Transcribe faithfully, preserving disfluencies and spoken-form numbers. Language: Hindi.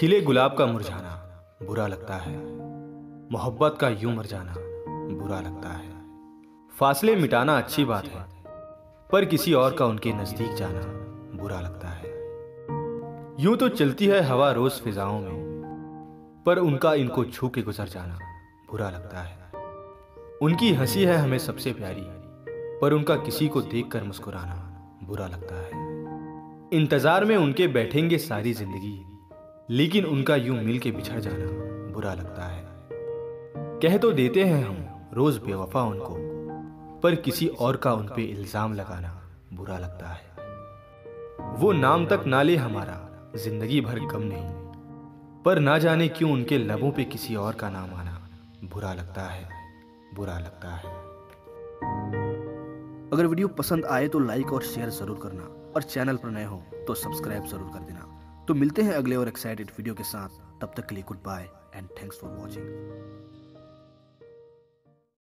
खिले गुलाब का मुरझाना बुरा लगता है, मोहब्बत का यूं मर जाना बुरा लगता है। फासले मिटाना अच्छी बात है, पर किसी और का उनके नजदीक जाना बुरा लगता है। यूं तो चलती है हवा रोज फिजाओं में, पर उनका इनको छू के गुजर जाना बुरा लगता है। उनकी हंसी है हमें सबसे प्यारी, पर उनका किसी को देखकर मुस्कुराना बुरा लगता है। इंतजार में उनके बैठेंगे सारी जिंदगी, लेकिन उनका यूं मिल के बिछड़ जाना बुरा लगता है। कह तो देते हैं हम रोज बेवफा उनको, पर किसी और का उन पे इल्जाम लगाना बुरा लगता है। वो नाम तक ना ले हमारा, जिंदगी भर गम नहीं, पर ना जाने क्यों उनके लबों पे किसी और का नाम आना बुरा लगता है, बुरा लगता है। अगर वीडियो पसंद आए तो लाइक और शेयर जरूर करना, और चैनल पर नए हो तो सब्सक्राइब जरूर कर देना। तो मिलते हैं अगले और एक्साइटेड वीडियो के साथ, तब तक के लिए good bye and thanks for watching.